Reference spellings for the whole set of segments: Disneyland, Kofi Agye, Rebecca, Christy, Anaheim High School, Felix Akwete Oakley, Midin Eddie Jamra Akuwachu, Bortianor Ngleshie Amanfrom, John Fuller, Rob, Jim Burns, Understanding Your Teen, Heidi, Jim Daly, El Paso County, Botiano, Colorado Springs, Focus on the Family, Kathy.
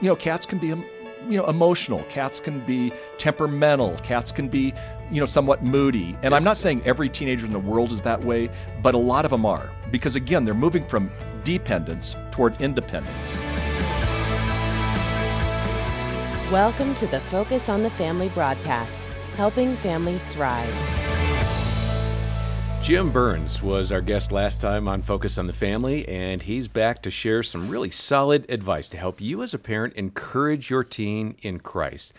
you know, cats can be, emotional. Cats can be temperamental. Cats can be, somewhat moody. And I'm not saying every teenager in the world is that way, but a lot of them are. Because again, they're moving from dependence toward independence. Welcome to the Focus on the Family broadcast, helping families thrive. Jim Burns was our guest last time on Focus on the Family, and he's back to share some really solid advice to help you as a parent encourage your teen in Christ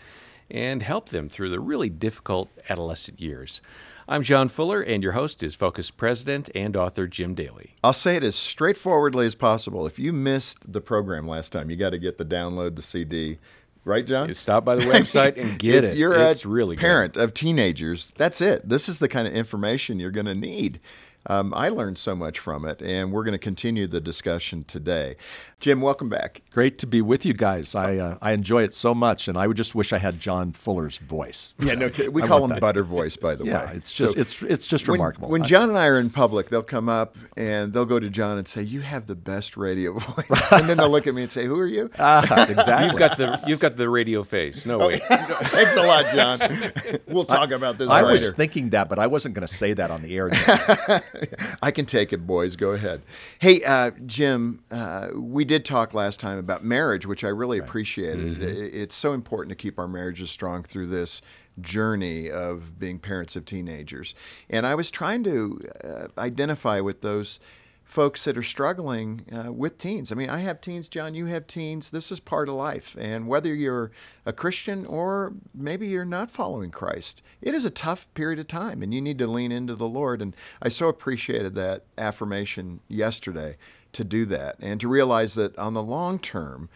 and help them through the really difficult adolescent years. I'm John Fuller, and your host is Focus President and author Jim Daly. I'll say it as straightforwardly as possible. If you missed the program last time, you got to get the download, the CD. Right, John? You stop by the website and get it. You're a really parent good. Of teenagers. That's it. This is the kind of information you're going to need. I learned so much from it, and we're going to continue the discussion today. Jim, welcome back. Great to be with you guys. I enjoy it so much, and I would just wish I had John Fuller's voice. Yeah, no, we call him Butter Voice, by the way. Yeah, it's just remarkable. When John and I are in public, they'll come up and they'll go to John and say, "You have the best radio voice," and then they'll look at me and say, "Who are you?" Exactly. You've got the radio face. No way. Thanks a lot, John. We'll talk about this later. I was thinking that, but I wasn't going to say that on the air. I can take it, boys. Go ahead. Hey, Jim, we did talk last time about marriage, which I really appreciated. Mm-hmm. It's so important to keep our marriages strong through this journey of being parents of teenagers. And I was trying to identify with those folks that are struggling with teens. I mean, I have teens, John, you have teens. This is part of life. And whether you're a Christian or maybe you're not following Christ, it is a tough period of time, and you need to lean into the Lord. And I so appreciated that affirmation yesterday to do that and to realize that on the long term,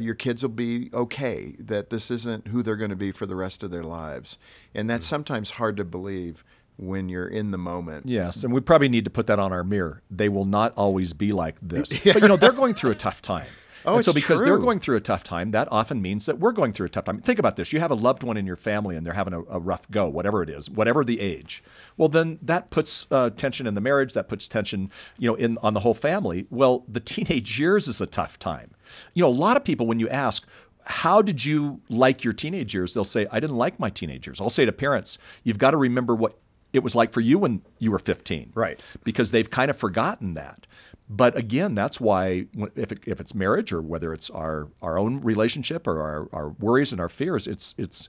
your kids will be okay, that this isn't who they're going to be for the rest of their lives. And that's sometimes hard to believe when you're in the moment. Yes, and we probably need to put that on our mirror. They will not always be like this. Yeah. But, they're going through a tough time. Oh, and so because they're going through a tough time, that often means that we're going through a tough time. Think about this. You have a loved one in your family and they're having a rough go, whatever it is, whatever the age. Well, then that puts tension in the marriage. That puts tension, on the whole family. Well, the teenage years is a tough time. A lot of people, when you ask, how did you like your teenage years? They'll say, I didn't like my teenage years. I'll say to parents, you've got to remember what it was like for you when you were 15. Right. Because they've kind of forgotten that. But again, that's why if it's marriage or whether it's our own relationship or our worries and our fears, it's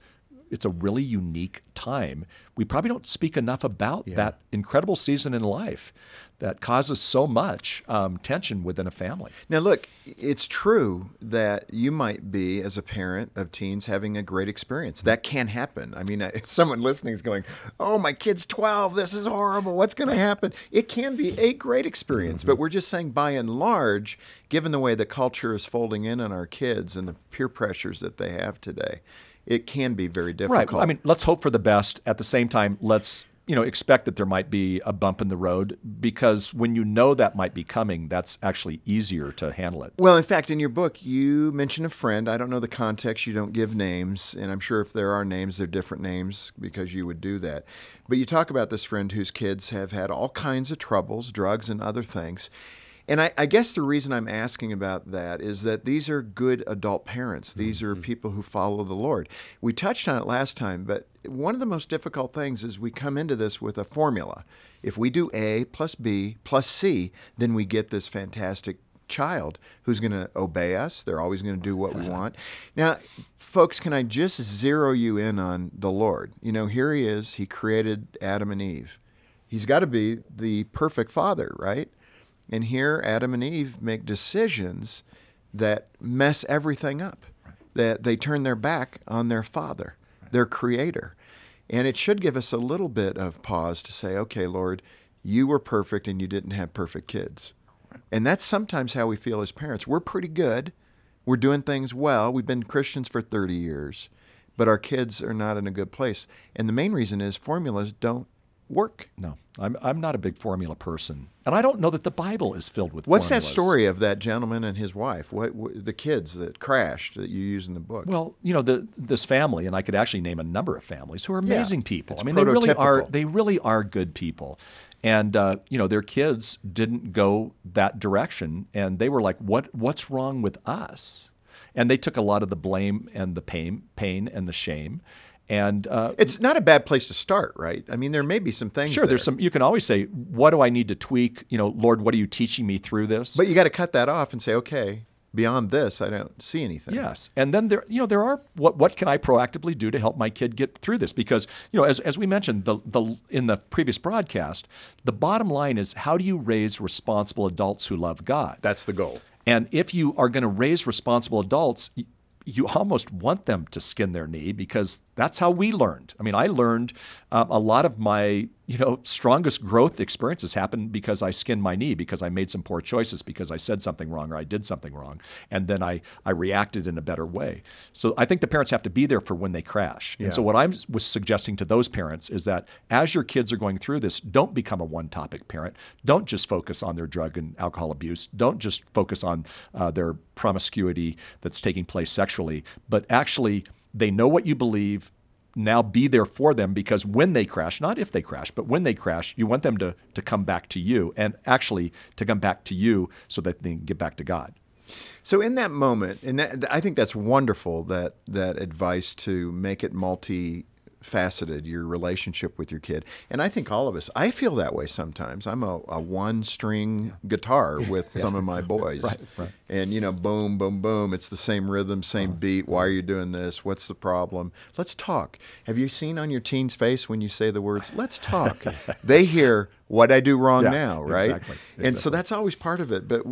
a really unique time. We probably don't speak enough about that incredible season in life that causes so much tension within a family. Now, look, it's true that you might be, as a parent of teens, having a great experience. That can happen. I mean, if someone listening is going, oh, my kid's 12, this is horrible, what's going to happen? It can be a great experience, but we're just saying by and large, given the way the culture is folding in on our kids and the peer pressures that they have today, it can be very difficult. Right. I mean, let's hope for the best. At the same time, let's expect that there might be a bump in the road, because when that might be coming, that's actually easier to handle it. Well, in fact, in your book, you mention a friend. I don't know the context. You don't give names, and I'm sure if there are names, they're different names because you would do that. But you talk about this friend whose kids have had all kinds of troubles, drugs and other things. And I guess the reason I'm asking about that is that these are good adult parents. These are people who follow the Lord. We touched on it last time, but one of the most difficult things is we come into this with a formula. If we do A plus B plus C, then we get this fantastic child who's going to obey us. They're always going to do what we want. Now, folks, can I just zero you in on the Lord? Here he is. He created Adam and Eve. He's got to be the perfect father, right? And here, Adam and Eve make decisions that mess everything up, that they turn their back on their father, their creator. And it should give us a little bit of pause to say, okay, Lord, you were perfect and you didn't have perfect kids. And that's sometimes how we feel as parents. We're pretty good. We're doing things well. We've been Christians for 30 years, but our kids are not in a good place. And the main reason is formulas don't work. No, I'm not a big formula person, and I don't know that the Bible is filled with formulas. What's that story of that gentleman and his wife? What the kids that crashed that you use in the book? Well, this family, and I could actually name a number of families who are amazing people. I mean, they really are good people, and their kids didn't go that direction, and they were like, what's wrong with us? And they took a lot of the blame and the pain and the shame. And it's not a bad place to start, right? I mean, there may be some things. Sure, there's some. You can always say, "What do I need to tweak?" You know, Lord, what are you teaching me through this? But you got to cut that off and say, "Okay, beyond this, I don't see anything." Yes, and then there, you know, there are what can I proactively do to help my kid get through this? Because you know, as we mentioned in the previous broadcast, the bottom line is how do you raise responsible adults who love God? That's the goal. And if you are going to raise responsible adults, you almost want them to skin their knee because that's how we learned. I mean, I learned a lot of my, you know, strongest growth experiences happened because I skinned my knee, because I made some poor choices, because I said something wrong or I did something wrong, and then I reacted in a better way. So I think the parents have to be there for when they crash. Yeah. And so what I was suggesting to those parents is that as your kids are going through this, don't become a one-topic parent. Don't just focus on their drug and alcohol abuse. Don't just focus on their promiscuity that's taking place sexually, but actually they know what you believe. Now be there for them, because when they crash, not if they crash, but when they crash, you want them to come back to you, and actually to come back to you so that they can get back to God. So in that moment, and I think that's wonderful, that advice to make it multifaceted, your relationship with your kid. And I think all of us, I feel that way sometimes. I'm a one-string guitar with some of my boys. Right. And, you know, boom, boom, boom. It's the same rhythm, same beat. Why are you doing this? What's the problem? Let's talk. Have you seen on your teen's face when you say the words, let's talk? They hear what I do wrong now, right? Exactly. And so that's always part of it. But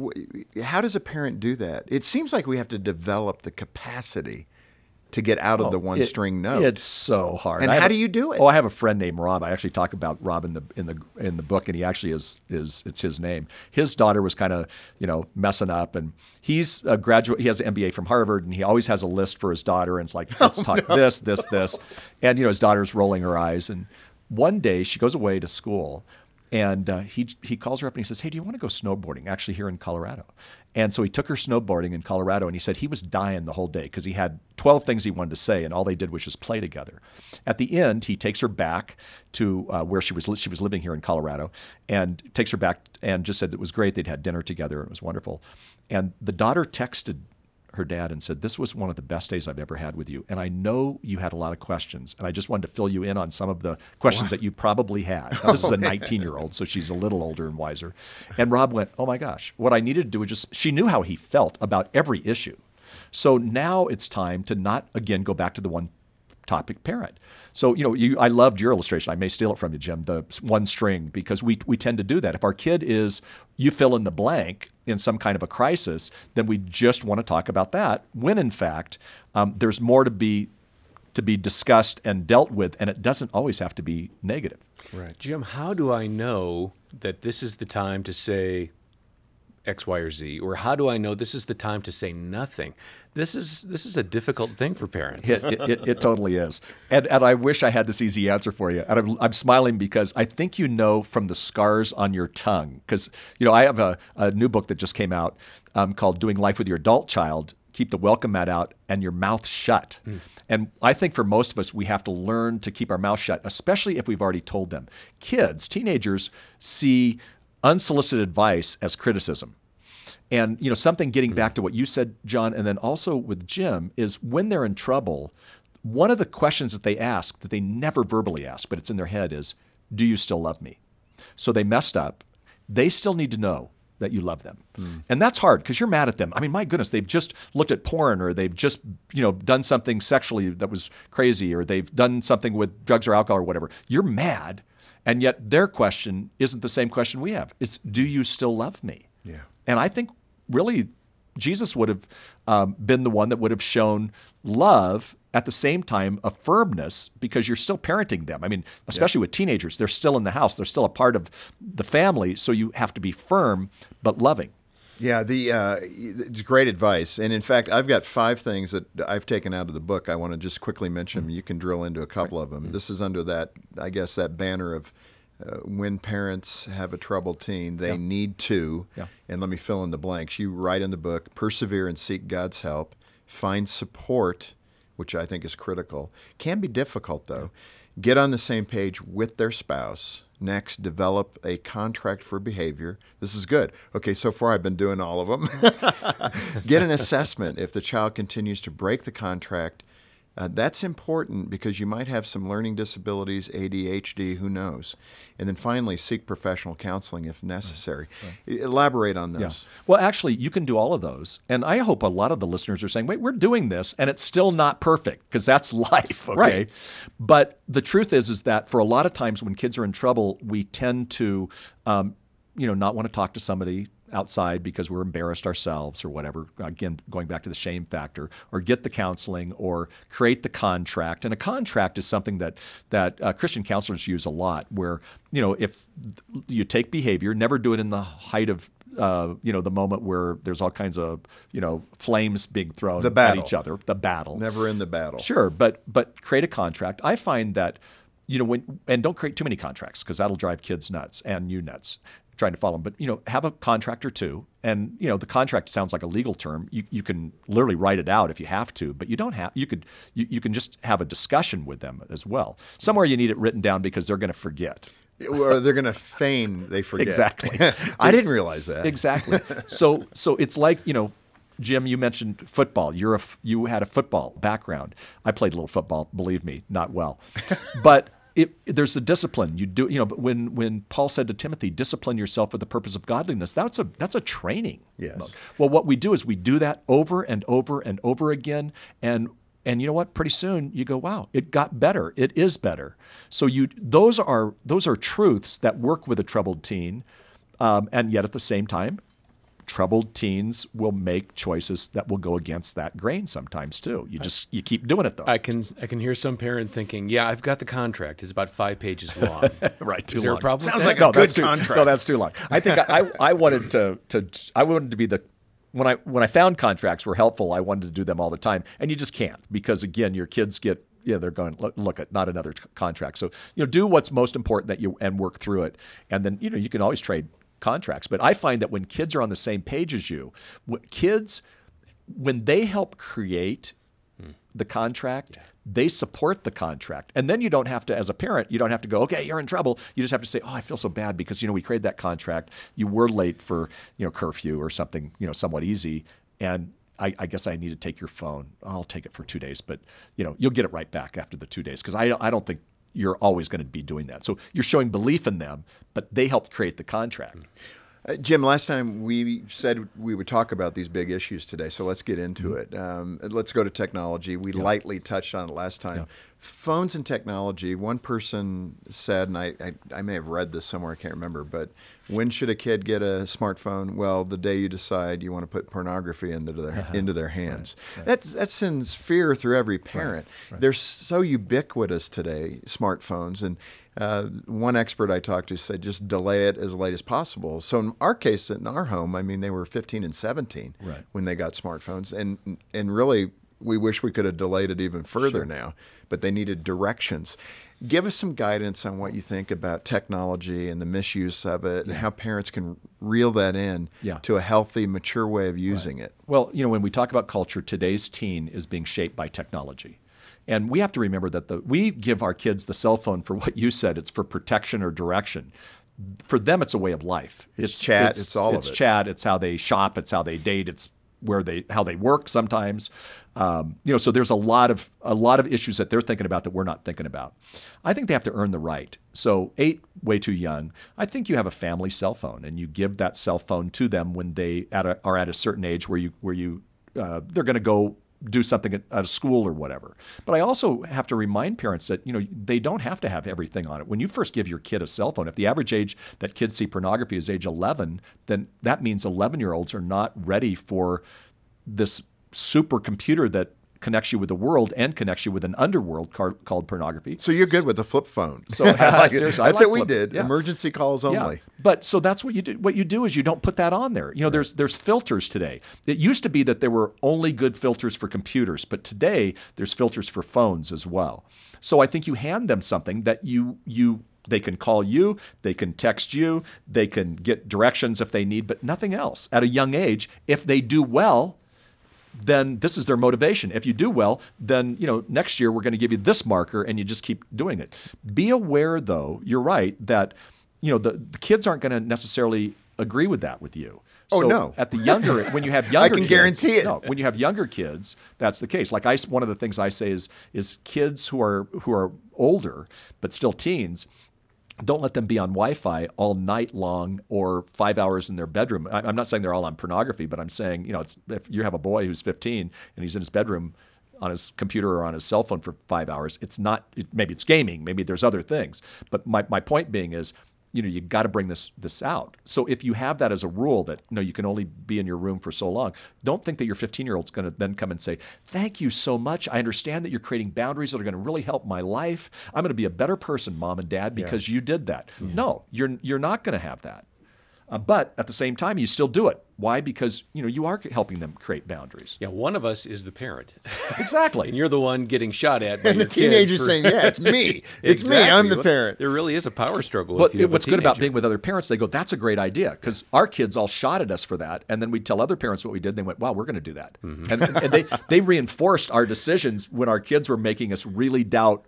how does a parent do that? It seems like we have to develop the capacity to get out of the one-string note. It's so hard. And how do you do it? Oh, I have a friend named Rob. I actually talk about Rob in the book, and he actually it's his name. His daughter was kind of, you know, messing up, and he's a graduate. He has an MBA from Harvard, and he always has a list for his daughter, and it's like, let's talk this, this, this, and you know, his daughter's rolling her eyes. And one day she goes away to school, and he calls her up and he says, "Hey, do you want to go snowboarding? Actually, here in Colorado." And so he took her snowboarding in Colorado, and he said he was dying the whole day because he had 12 things he wanted to say, and all they did was just play together. At the end, he takes her back to where she was living here in Colorado, and takes her back and just said it was great. They'd had dinner together. It was wonderful. And the daughter texted her dad and said, "This was one of the best days I've ever had with you. And I know you had a lot of questions, and I just wanted to fill you in on some of the questions that you probably had." Now, this is a 19-year-old, so she's a little older and wiser. And Rob went, "Oh my gosh, what I needed to do was just," she knew how he felt about every issue. So now it's time to not, again, go back to the one topic parent. So, you know, I loved your illustration. I may steal it from you, Jim, the one string, because we tend to do that. If our kid is, you fill in the blank in some kind of a crisis, then we just want to talk about that, when in fact, there's more to be discussed and dealt with, and it doesn't always have to be negative. Right. Jim, how do I know that this is the time to say X, Y, or Z, or how do I know this is the time to say nothing? This is a difficult thing for parents. It totally is. And I wish I had this easy answer for you. And I'm smiling because I think you know from the scars on your tongue. Because, you know, I have a new book that just came out called Doing Life with Your Adult Child, Keep the Welcome Mat Out and Your Mouth Shut. Mm. And I think for most of us, we have to learn to keep our mouth shut, especially if we've already told them. Kids, teenagers, see unsolicited advice as criticism. And, you know, something getting back to what you said, John, and then also with Jim, is when they're in trouble, one of the questions that they ask that they never verbally ask, but it's in their head, is, "Do you still love me?" So they messed up. They still need to know that you love them. Mm. And that's hard because you're mad at them. I mean, my goodness, they've just looked at porn, or they've just, you know, done something sexually that was crazy, or they've done something with drugs or alcohol or whatever. You're mad. And yet their question isn't the same question we have. It's, "Do you still love me?" Yeah. And I think really Jesus would have been the one that would have shown love at the same time a firmness, because you're still parenting them. I mean, especially with teenagers, they're still in the house. They're still a part of the family. So you have to be firm but loving. Yeah, it's great advice. And in fact, I've got 5 things that I've taken out of the book. I want to just quickly mention them. You can drill into a couple of them. This is under that, I guess, that banner of when parents have a troubled teen, they need to, and let me fill in the blanks. You write in the book, persevere and seek God's help, find support, which I think is critical. Can be difficult, though. get on the same page with their spouse. Next, develop a contract for behavior. This is good. Okay, so far I've been doing all of them. Get an assessment if the child continues to break the contract. That's important because you might have some learning disabilities, ADHD, who knows. And then finally, seek professional counseling if necessary. Right. Elaborate on those. Yeah. Well, actually, you can do all of those. And I hope a lot of the listeners are saying, wait, we're doing this, and it's still not perfect, because that's life, okay? Right. But the truth is that for a lot of times when kids are in trouble, we tend to not want to talk to somebody outside because we're embarrassed ourselves or whatever, again, going back to the shame factor, or get the counseling or create the contract. And a contract is something that Christian counselors use a lot, where, if you take behavior, never do it in the height of, the moment where there's all kinds of, flames being thrown at each other. The battle. Never in the battle. Sure, but create a contract. I find that, and don't create too many contracts, because that'll drive kids nuts and you nuts, trying to follow them, but have a contract or two. And the contract sounds like a legal term. You can literally write it out if you have to, but you don't have. You can just have a discussion with them as well. Somewhere you need it written down, because they're going to forget. Or they're going to feign they forget. Exactly. I didn't realize that. Exactly. So it's like Jim, you mentioned football. You had a football background. I played a little football. Believe me, not well, but. There's a discipline you do. But when Paul said to Timothy, "Discipline yourself for the purpose of godliness," that's a training. Yes. Mode. Well, what we do is we do that over and over and over again, and you know what? Pretty soon you go, "Wow, it got better. It is better." So those are truths that work with a troubled teen, and yet at the same time, troubled teens will make choices that will go against that grain sometimes too. You keep doing it though. I can hear some parent thinking, yeah, I've got the contract. It's about 5 pages long. Right, too long. Is there a problem? Sounds like a good contract. No, that's too long. I think I wanted to be the. When I found contracts were helpful, I wanted to do them all the time, and you just can't, because again, your kids get. Yeah, they're going, look at not another contract. So do what's most important and work through it, and then you can always trade contracts. But I find that when kids are on the same page as you, when they help create the contract, they support the contract. And then you don't have to, as a parent, you don't have to go, okay, you're in trouble. You just have to say, oh, I feel so bad because, we created that contract. You were late for, curfew or something, somewhat easy. And I guess I need to take your phone. I'll take it for 2 days, but, you'll get it right back after the 2 days, because I don't think you're always going to be doing that. So you're showing belief in them, but they helped create the contract. Jim, last time we said we would talk about these big issues today, so let's get into it. Let's go to technology. We lightly touched on it last time. Phones and technology, one person said, and I may have read this somewhere, I can't remember, but when should a kid get a smartphone? Well, the day you decide you want to put pornography into their hands. Right, right. That sends fear through every parent. Right, right. They're so ubiquitous today, smartphones, and one expert I talked to said just delay it as late as possible. So in our case, in our home, I mean, they were 15 and 17 when they got smartphones, and really we wish we could have delayed it even further now, but they needed directions. Give us some guidance on what you think about technology and the misuse of it and how parents can reel that in to a healthy, mature way of using it. Well, when we talk about culture, today's teen is being shaped by technology. And we have to remember that we give our kids the cell phone for what you said. It's for protection or direction. For them, it's a way of life. It's chat. It's all of it. It's chat. It's how they shop. It's how they date. It's how they work sometimes. So there's a lot of issues that they're thinking about that we're not thinking about. I think they have to earn the right. So 8, way too young. I think you have a family cell phone, and you give that cell phone to them when they are at a certain age where they're going to go do something at school or whatever. But I also have to remind parents that, they don't have to have everything on it. When you first give your kid a cell phone, if the average age that kids see pornography is age 11, then that means 11-year-olds are not ready for this supercomputer that connects you with the world and connects you with an underworld called pornography. So you're good with the flip phone. So seriously, that's what we did. Yeah. Emergency calls only. Yeah. But so that's what you do. What you do is you don't put that on there. There's filters today. It used to be that there were only good filters for computers, but today there's filters for phones as well. So I think you hand them something that they can call you, they can text you, they can get directions if they need, but nothing else at a young age. If they do well, then this is their motivation. If you do well, then next year we're going to give you this marker, and you just keep doing it. Be aware, though, you're right, that the kids aren't going to necessarily agree with that with you. Oh, so no. At the younger, when you have younger kids. I can guarantee it. No, when you have younger kids, that's the case. Like one of the things I say is kids who are older but still teens, don't let them be on Wi-Fi all night long or 5 hours in their bedroom. I'm not saying they're all on pornography, but I'm saying, if you have a boy who's 15 and he's in his bedroom on his computer or on his cell phone for 5 hours, it's not, maybe it's gaming, maybe there's other things. But my point being is, you got to bring this out. So if you have that as a rule that no, you can only be in your room for so long, don't think that your 15-year-old's going to then come and say, "Thank you so much. I understand that you're creating boundaries that are going to really help my life. I'm going to be a better person, Mom and Dad, because you did that." Yeah. No, you're not going to have that. But at the same time, you still do it. Why? Because you are helping them create boundaries. Yeah, one of us is the parent. Exactly. And you're the one getting shot at by and your the teenager's saying, yeah, it's me. It's exactly. me. I'm the parent. There really is a power struggle. But what's good about being with other parents, they go, that's a great idea, because our kids all shot at us for that. And then we tell other parents what we did, and they went, wow, we're going to do that. Mm-hmm. And they reinforced our decisions when our kids were making us really doubt,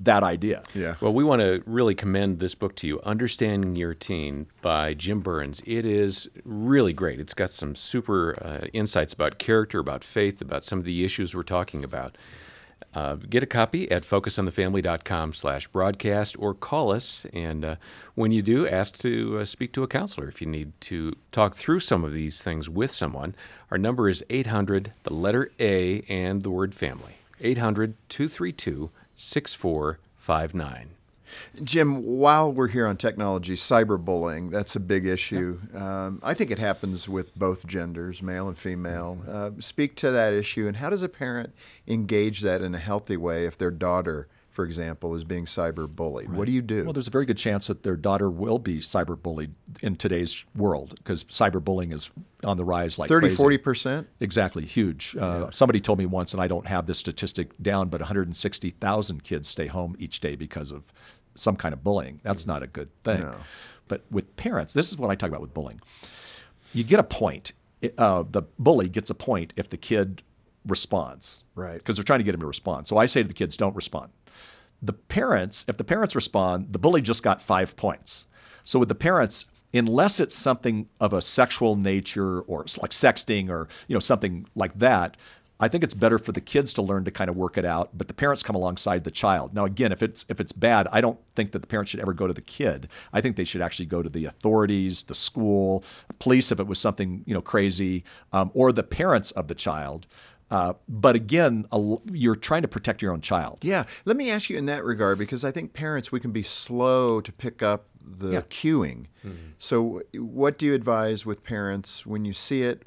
that idea. Yeah. Well, we want to really commend this book to you, Understanding Your Teen by Jim Burns. It is really great. It's got some super insights about character, about faith, about some of the issues we're talking about. Get a copy at focusonthefamily.com/broadcast or call us. And when you do, ask to speak to a counselor if you need to talk through some of these things with someone. Our number is 800, the letter A, and the word family. 800-232 6459. Jim, while we're here on technology, cyberbullying, that's a big issue. Yeah. I think it happens with both genders, male and female. Speak to that issue, and how does a parent engage that in a healthy way if their daughter, for example, is being cyberbullied? Right. What do you do? Well, there's a very good chance that their daughter will be cyberbullied in today's world, because cyberbullying is on the rise like 30, crazy. 40%? Exactly, huge. Somebody told me once, and I don't have this statistic down, but 160,000 kids stay home each day because of some kind of bullying. That's not a good thing. No. But with parents, this is what I talk about with bullying. You get a point. The bully gets a point if the kid responds, right? Because they're trying to get him to respond. So I say to the kids, don't respond. The parents, if the parents respond, the bully just got 5 points. So with the parents, unless it's something of a sexual nature or like sexting or something like that, I think it's better for the kids to learn to kind of work it out, but the parents come alongside the child. Now, again, if it's bad, I don't think that the parents should ever go to the kid. I think they should actually go to the authorities, the school, police if it was something crazy, or the parents of the child. But again, you're trying to protect your own child. Yeah. Let me ask you in that regard, because I think parents, we can be slow to pick up the cueing. Mm-hmm. So what do you advise with parents when you see it?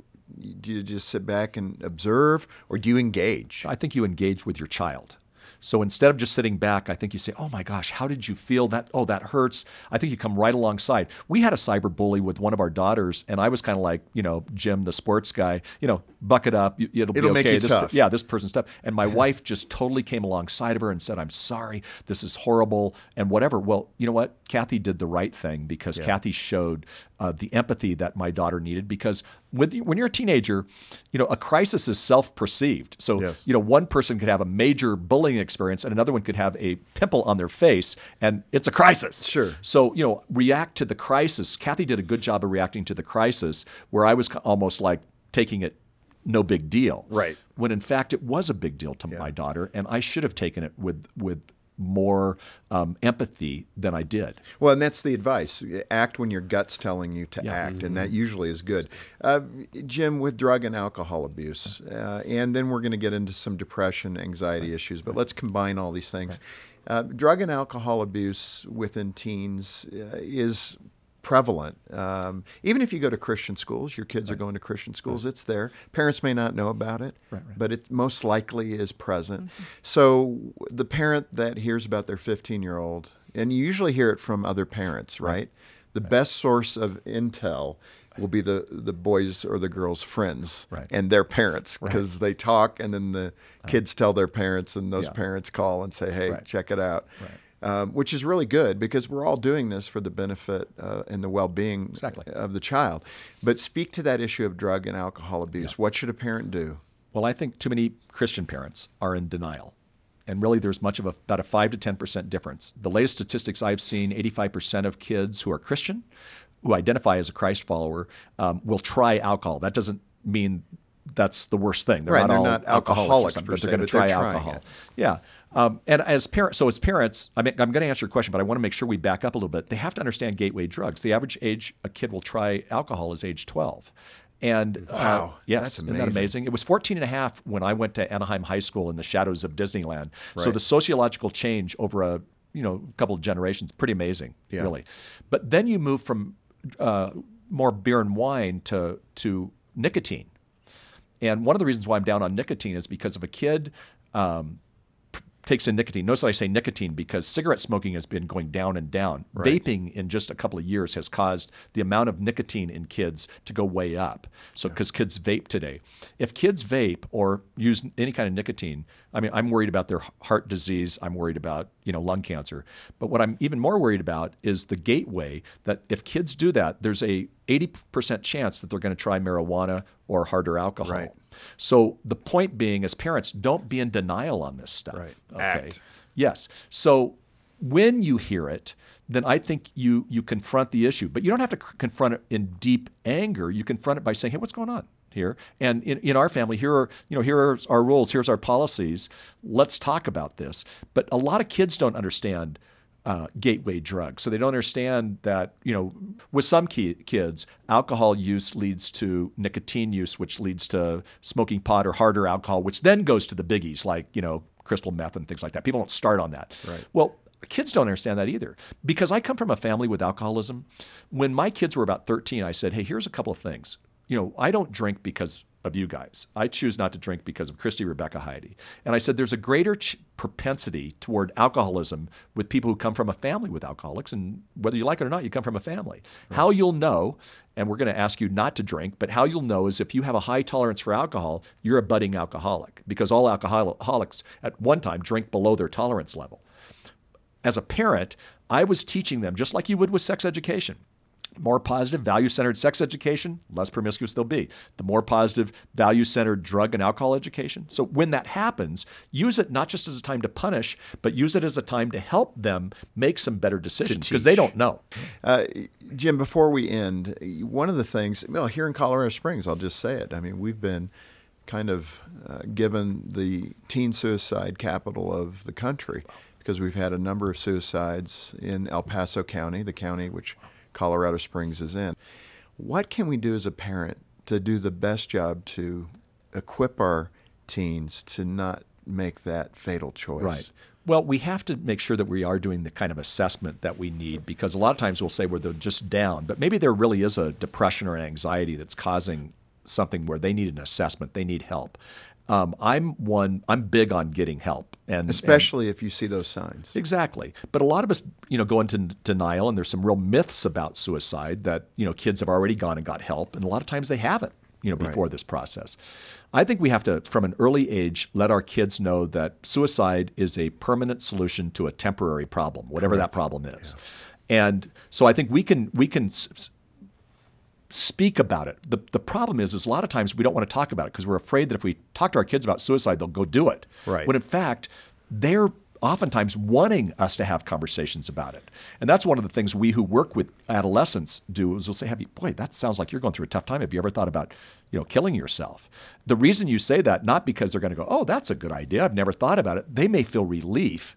Do you just sit back and observe, or do you engage? I think you engage with your child. So instead of just sitting back, I think you say, oh my gosh, how did you feel that? Oh, that hurts. I think you come right alongside. We had a cyber bully with one of our daughters, and I was kind of like, Jim, the sports guy, buck it up. It'll be okay. Make you tough. Yeah, this person's tough. And my wife just totally came alongside of her and said, I'm sorry, this is horrible, and whatever. Well, you know what? Kathy did the right thing, because Kathy showed the empathy that my daughter needed, because when you're a teenager, a crisis is self-perceived. So, one person could have a major bullying experience and another one could have a pimple on their face, and it's a crisis. Sure. So, react to the crisis. Kathy did a good job of reacting to the crisis, where I was almost like taking it no big deal. Right. When in fact it was a big deal to my daughter, and I should have taken it with more empathy than I did. Well, and that's the advice. Act when your gut's telling you to act, and that usually is good. Jim, with drug and alcohol abuse, and then we're going to get into some depression, anxiety issues, but let's combine all these things. Drug and alcohol abuse within teens is prevalent. Even if you go to Christian schools, your kids are going to Christian schools, it's there. Parents may not know about it, but it most likely is present. So the parent that hears about their 15-year-old, and you usually hear it from other parents, right? The best source of intel will be the boys or the girls' friends and their parents, because they talk, and then the kids tell their parents, and those parents call and say, hey, check it out. Right. Which is really good, because we're all doing this for the benefit and the well-being of the child. But speak to that issue of drug and alcohol abuse. What should a parent do? Well, I think too many Christian parents are in denial. And really there's much of about a 5 to 10% difference. The latest statistics I've seen, 85% of kids who are Christian, who identify as a Christ follower, will try alcohol. That doesn't mean that's the worst thing. They're not alcoholics per se, but they're going to try alcohol. Yeah. And as parents, so as parents, I mean, I'm going to answer your question, but I want to make sure we back up a little bit. They have to understand gateway drugs. The average age a kid will try alcohol is age 12. And wow, yes, that's amazing. Isn't that amazing? It was 14 and a half when I went to Anaheim High School in the shadows of Disneyland. Right. So the sociological change over a couple of generations, pretty amazing, yeah. Really. But then you move from more beer and wine to nicotine. And one of the reasons why I'm down on nicotine is because if a kid takes in nicotine. Notice that I say nicotine because cigarette smoking has been going down and down. Right. Vaping in just a couple of years has caused the amount of nicotine in kids to go way up. So because yeah. Kids vape today. If kids vape or use any kind of nicotine, I mean, I'm worried about their heart disease. I'm worried about, lung cancer. But what I'm even more worried about is the gateway that if kids do that, there's a 80% chance that they're going to try marijuana or harder alcohol. Right. So the point being, as parents, don't be in denial on this stuff. Right. Okay. Act. Yes. So when you hear it, then I think you confront the issue. But you don't have to confront it in deep anger. You confront it by saying, hey, what's going on here? And in our family, here are our rules. Here's our policies. Let's talk about this. But a lot of kids don't understand gateway drugs. So they don't understand that, with some kids, alcohol use leads to nicotine use, which leads to smoking pot or harder alcohol, which then goes to the biggies like, crystal meth and things like that. People don't start on that. Right. Well, kids don't understand that either because I come from a family with alcoholism. When my kids were about 13, I said, hey, here's a couple of things. I don't drink because of you guys. I choose not to drink because of Christy, Rebecca, Heidi. And I said there's a greater propensity toward alcoholism with people who come from a family with alcoholics, and whether you like it or not, you come from a family. Right. How you'll know, and we're going to ask you not to drink, but how you'll know is if you have a high tolerance for alcohol, you're a budding alcoholic because all alcoholics at one time drink below their tolerance level. As a parent, I was teaching them, just like you would with sex education, more positive value-centered sex education, less promiscuous they'll be. The more positive value-centered drug and alcohol education. So when that happens, use it not just as a time to punish, but use it as a time to help them make some better decisions because they don't know. Jim, before we end, one of the things, here in Colorado Springs, I'll just say it. I mean, we've been kind of given the teen suicide capital of the country because we've had a number of suicides in El Paso County, the county which Colorado Springs is in. What can we do as a parent to do the best job to equip our teens to not make that fatal choice? Right. Well, we have to make sure that we are doing the kind of assessment that we need because a lot of times we'll say they're just down, but maybe there really is a depression or anxiety that's causing something where they need an assessment, they need help. I'm big on getting help. And especially if you see those signs. Exactly. But a lot of us, go into denial, and there's some real myths about suicide that, kids have already gone and got help, and a lot of times they haven't, before this process. I think we have to, from an early age, let our kids know that suicide is a permanent solution to a temporary problem, whatever that problem is. Yeah. And so I think we can speak about it. The problem is a lot of times we don't want to talk about it because we're afraid that if we talk to our kids about suicide, they'll go do it. Right. When in fact, they're oftentimes wanting us to have conversations about it. And that's one of the things we who work with adolescents do is we'll say, boy, that sounds like you're going through a tough time. Have you ever thought about, killing yourself? The reason you say that, not because they're going to go, oh, that's a good idea. I've never thought about it. They may feel relief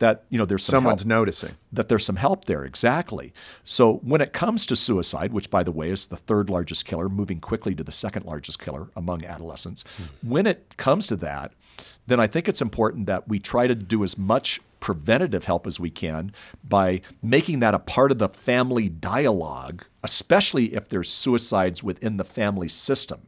that, there's some help. Someone's noticing. That there's some help there, exactly. So when it comes to suicide, which by the way is the third largest killer, moving quickly to the second largest killer among adolescents, when it comes to that, then I think it's important that we try to do as much preventative help as we can by making that a part of the family dialogue, especially if there's suicides within the family system.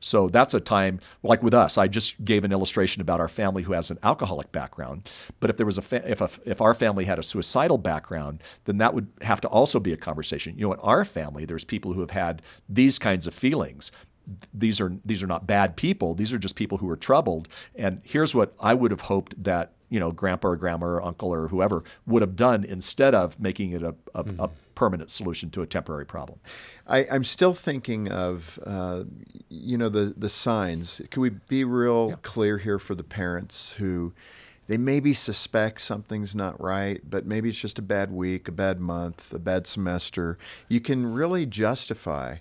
So that's a time, like with us, I just gave an illustration about our family who has an alcoholic background. But if there was if our family had a suicidal background, then that would have to also be a conversation. In our family, there's people who have had these kinds of feelings. these are not bad people. These are just people who are troubled. And here's what I would have hoped that, you know, grandpa or grandma or uncle or whoever would have done instead of making it a permanent solution to a temporary problem. I'm still thinking of, you know, the signs. Can we be real clear here for the parents who, they maybe suspect something's not right, but maybe it's just a bad week, a bad month, a bad semester. You can really justify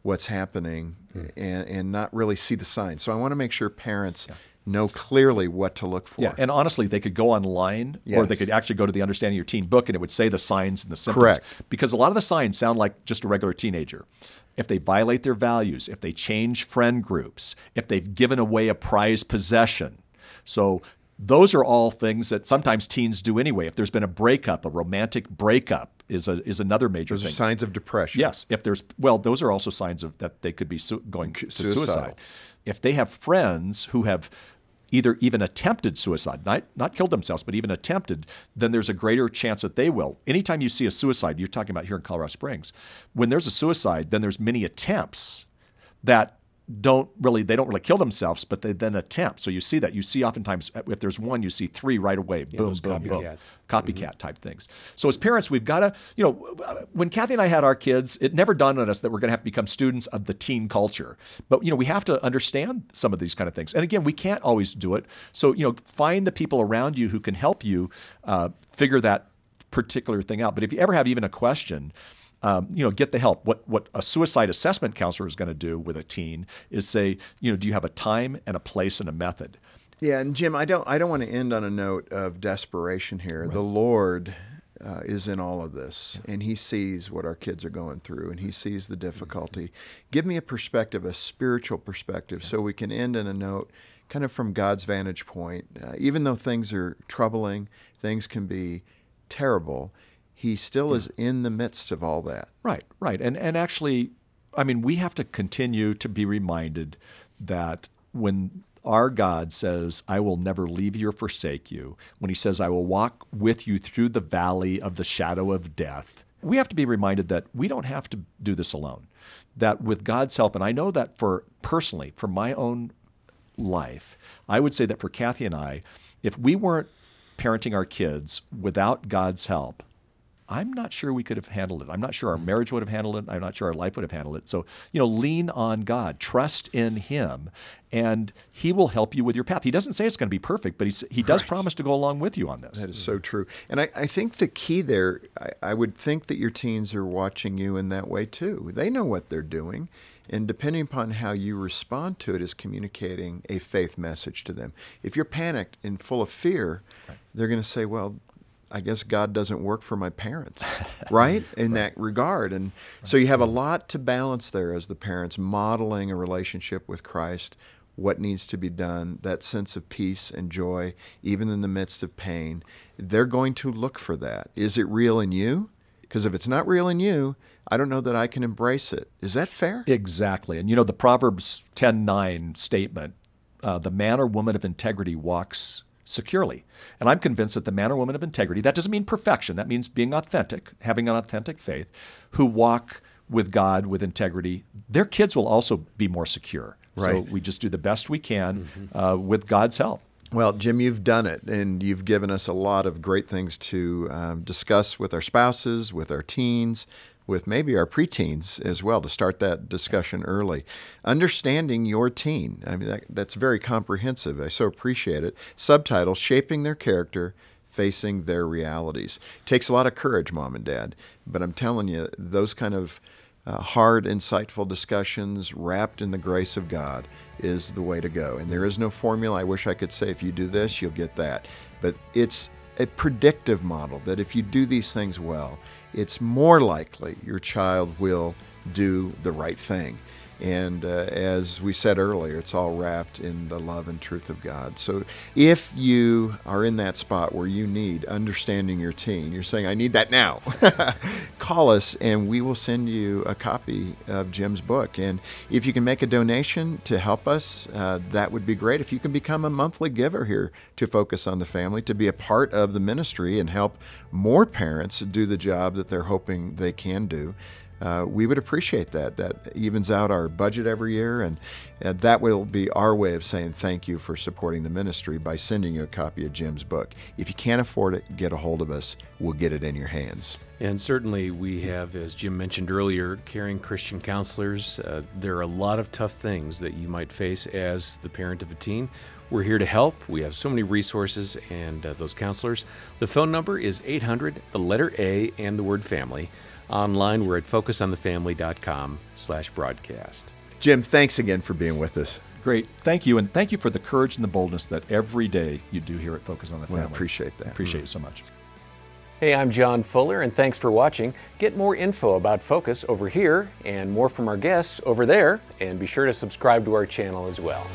what's happening and not really see the signs. So I want to make sure parents know clearly what to look for. Yeah, and honestly, they could go online or they could actually go to the Understanding Your Teen book and it would say the signs and the symptoms. Correct. Because a lot of the signs sound like just a regular teenager. If they violate their values, if they change friend groups, if they've given away a prized possession. So those are all things that sometimes teens do anyway. If there's been a breakup, a romantic breakup is another major thing. Those are signs of depression. Yes. If there's, well, those are also signs of that they could be going to suicide. If they have friends who have either even attempted suicide, not killed themselves, but even attempted, then there's a greater chance that they will. Anytime you see a suicide, you're talking about here in Colorado Springs, when there's a suicide, then there's many attempts that they don't really kill themselves, but they then attempt. So you see that. You see oftentimes if there's one, you see three right away. Yeah, boom, boom, boom. Copycat type things. So as parents, we've got to, you know, when Kathy and I had our kids, it never dawned on us that we're going to have to become students of the teen culture. But, you know, we have to understand some of these kind of things. And again, we can't always do it. So, you know, find the people around you who can help you figure that particular thing out. But if you ever have even a question, you know, get the help. What a suicide assessment counselor is going to do with a teen is say, you know, do you have a time and a place and a method? Yeah, and Jim, I don't want to end on a note of desperation here. Right. The Lord is in all of this, and He sees what our kids are going through, and He sees the difficulty. Give me a perspective, a spiritual perspective, so we can end on a note kind of from God's vantage point. Even though things are troubling, things can be terrible, He still is in the midst of all that. Right, right. And actually, I mean, we have to continue to be reminded that when our God says, I will never leave you or forsake you, when He says, I will walk with you through the valley of the shadow of death, we have to be reminded that we don't have to do this alone, that with God's help, and I know that personally, for my own life, I would say that for Kathy and I, if we weren't parenting our kids without God's help, I'm not sure we could have handled it. I'm not sure our marriage would have handled it. I'm not sure our life would have handled it. So, you know, lean on God, trust in Him, and He will help you with your path. He doesn't say it's going to be perfect, but He does promise to go along with you on this. That is so true. And I think the key there, I would think that your teens are watching you in that way too. They know what they're doing. And depending upon how you respond to it is communicating a faith message to them. If you're panicked and full of fear, they're going to say, well, I guess God doesn't work for my parents, right? In that regard. And so you have a lot to balance there as the parents, modeling a relationship with Christ, what needs to be done, that sense of peace and joy, even in the midst of pain. They're going to look for that. Is it real in you? Because if it's not real in you, I don't know that I can embrace it. Is that fair? Exactly. And you know, the Proverbs 10:9 statement, the man or woman of integrity walks securely. And I'm convinced that the man or woman of integrity, that doesn't mean perfection, that means being authentic, having an authentic faith, who walk with God with integrity, their kids will also be more secure. Right. So we just do the best we can with God's help. Well, Jim, you've done it, and you've given us a lot of great things to discuss with our spouses, with our teens, with maybe our preteens as well, to start that discussion early. Understanding Your Teen. I mean, that's very comprehensive. I so appreciate it. Subtitle, Shaping Their Character, Facing Their Realities. Takes a lot of courage, Mom and Dad, but I'm telling you, those kind of hard, insightful discussions wrapped in the grace of God is the way to go. And there is no formula. I wish I could say, if you do this, you'll get that. But it's a predictive model that if you do these things well, it's more likely your child will do the right thing. And as we said earlier, it's all wrapped in the love and truth of God. So if you are in that spot where you need Understanding Your Teen, you're saying, I need that now, call us and we will send you a copy of Jim's book. And if you can make a donation to help us, that would be great. If you can become a monthly giver here to Focus on the Family, to be a part of the ministry and help more parents do the job that they're hoping they can do. we would appreciate that. That evens out our budget every year, and that will be our way of saying thank you for supporting the ministry by sending you a copy of Jim's book. If you can't afford it, get a hold of us. We'll get it in your hands. And certainly we have, as Jim mentioned earlier, caring Christian counselors. There are a lot of tough things that you might face as the parent of a teen. We're here to help. We have so many resources and those counselors. The phone number is 800, the letter A, and the word family. Online, we're at focusonthefamily.com/broadcast. Jim, thanks again for being with us. Great. Thank you, and thank you for the courage and the boldness that every day you do here at Focus on the Family. Well, I appreciate that. Appreciate it so much. Hey, I'm John Fuller, and thanks for watching. Get more info about Focus over here and more from our guests over there, and be sure to subscribe to our channel as well.